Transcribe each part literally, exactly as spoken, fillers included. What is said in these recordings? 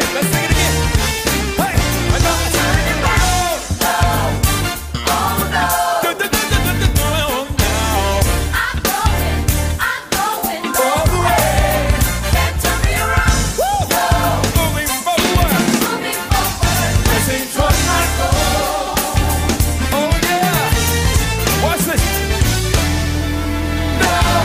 again. Let's sing it again. Hey, I'm not turning back. Oh no, oh no. Do, do, do, do, do, do, oh no. I'm going, I'm going all the way. Can't turn me around. Woo! No, moving forward, moving forward. Pressing towards my goal. Oh yeah. Watch this. No.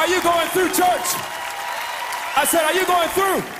Are you going through, church? I said, are you going through?